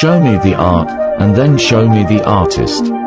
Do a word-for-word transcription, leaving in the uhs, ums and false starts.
Show me the art, and then show me the artist.